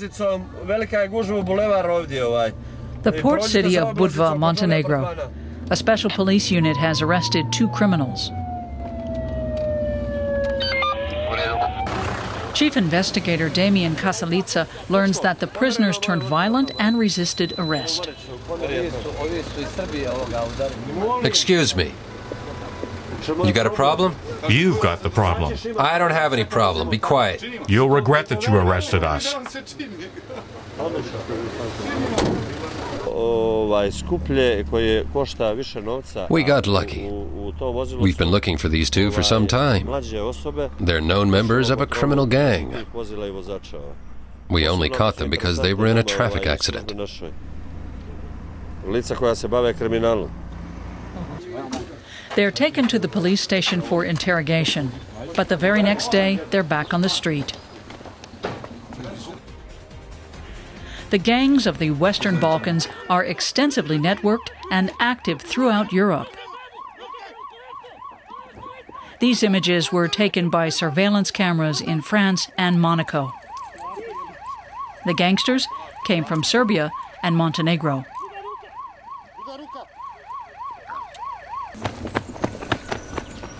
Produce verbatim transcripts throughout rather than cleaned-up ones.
The port city of Budva, Montenegro. A special police unit has arrested two criminals. Chief investigator Damjan Kasalica learns that the prisoners turned violent and resisted arrest. Excuse me. You got a problem? You've got the problem. I don't have any problem. Be quiet. You'll regret that you arrested us. We got lucky. We've been looking for these two for some time. They're known members of a criminal gang. We only caught them because they were in a traffic accident. They are taken to the police station for interrogation, but the very next day, they're back on the street. The gangs of the Western Balkans are extensively networked and active throughout Europe. These images were taken by surveillance cameras in France and Monaco. The gangsters came from Serbia and Montenegro.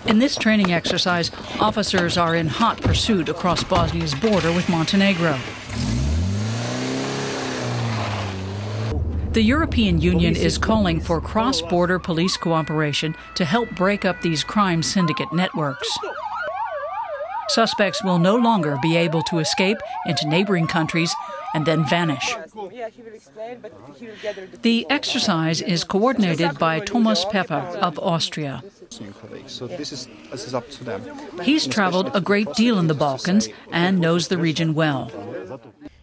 In this training exercise, officers are in hot pursuit across Bosnia's border with Montenegro. The European Union is calling for cross-border police cooperation to help break up these crime syndicate networks. Suspects will no longer be able to escape into neighboring countries and then vanish. The exercise is coordinated by Thomas Pepper of Austria. So this is, this is up to them. He's traveled a great deal in the Balkans and knows the region well.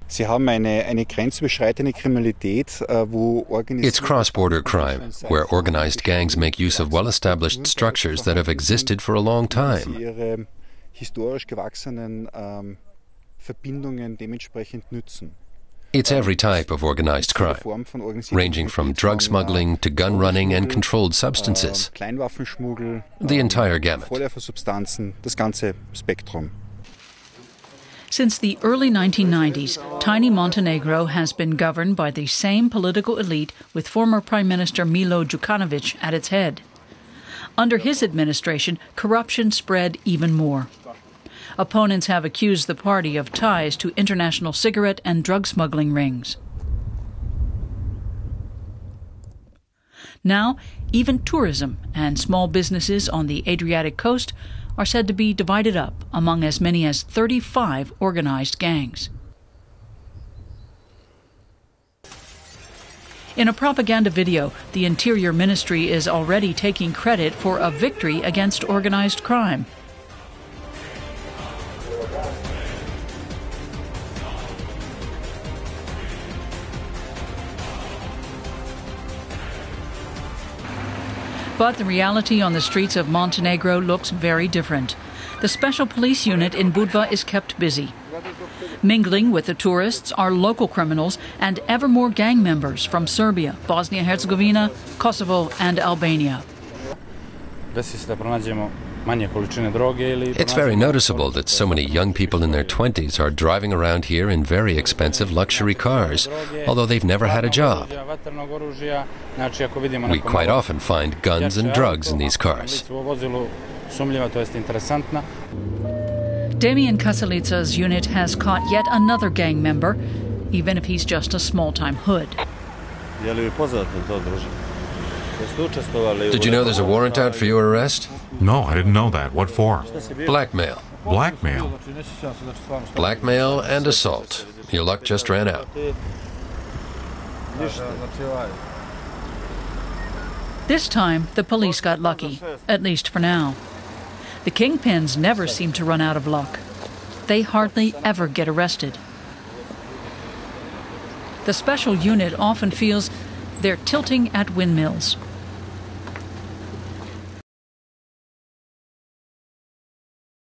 It's cross-border crime, where organized gangs make use of well-established structures that have existed for a long time. It's every type of organized crime, ranging from drug smuggling to gun running and controlled substances, the entire gamut. Since the early nineteen nineties, tiny Montenegro has been governed by the same political elite with former Prime Minister Milo Djukanovic at its head. Under his administration, corruption spread even more. Opponents have accused the party of ties to international cigarette and drug smuggling rings. Now, even tourism and small businesses on the Adriatic coast are said to be divided up among as many as thirty-five organized gangs. In a propaganda video, the Interior Ministry is already taking credit for a victory against organized crime. But the reality on the streets of Montenegro looks very different. The special police unit in Budva is kept busy. Mingling with the tourists are local criminals and ever more gang members from Serbia, Bosnia-Herzegovina, Kosovo and Albania. It's very noticeable that so many young people in their twenties are driving around here in very expensive luxury cars, although they've never had a job. We quite often find guns and drugs in these cars. Damjan Kasalica's unit has caught yet another gang member, even if he's just a small-time hood. Did you know there's a warrant out for your arrest? No, I didn't know that. What for? Blackmail. Blackmail? Blackmail and assault. Your luck just ran out. This time, the police got lucky, at least for now. The kingpins never seem to run out of luck. They hardly ever get arrested. The special unit often feels they're tilting at windmills.